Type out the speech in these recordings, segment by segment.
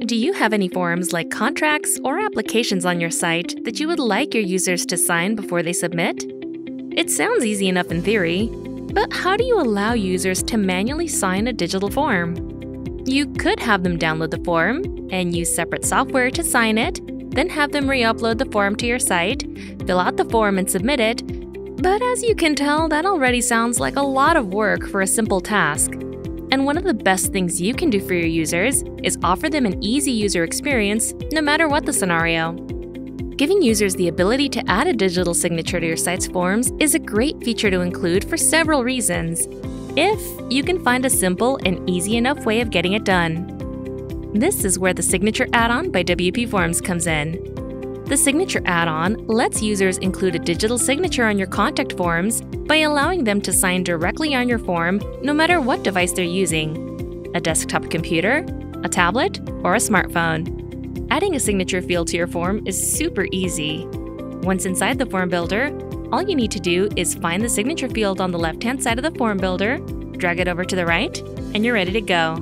Do you have any forms like contracts or applications on your site that you would like your users to sign before they submit? It sounds easy enough in theory, but how do you allow users to manually sign a digital form? You could have them download the form and use separate software to sign it, then have them re-upload the form to your site, fill out the form and submit it. But as you can tell, that already sounds like a lot of work for a simple task. And one of the best things you can do for your users is offer them an easy user experience, no matter what the scenario. Giving users the ability to add a digital signature to your site's forms is a great feature to include for several reasons, if you can find a simple and easy enough way of getting it done. This is where the Signature add-on by WPForms comes in. The Signature add-on lets users include a digital signature on your contact forms by allowing them to sign directly on your form no matter what device they're using – a desktop computer, a tablet, or a smartphone. Adding a signature field to your form is super easy. Once inside the form builder, all you need to do is find the signature field on the left-hand side of the form builder, drag it over to the right, and you're ready to go.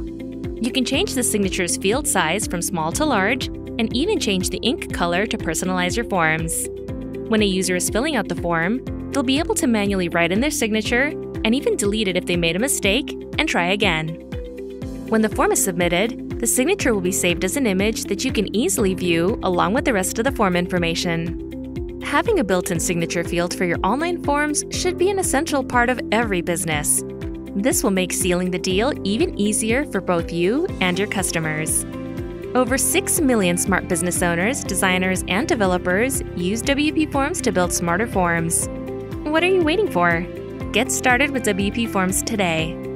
You can change the signature's field size from small to large, and even change the ink color to personalize your forms. When a user is filling out the form, they'll be able to manually write in their signature and even delete it if they made a mistake and try again. When the form is submitted, the signature will be saved as an image that you can easily view along with the rest of the form information. Having a built-in signature field for your online forms should be an essential part of every business. This will make sealing the deal even easier for both you and your customers. Over 6 million smart business owners, designers, and developers use WPForms to build smarter forms. What are you waiting for? Get started with WPForms today.